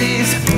seas.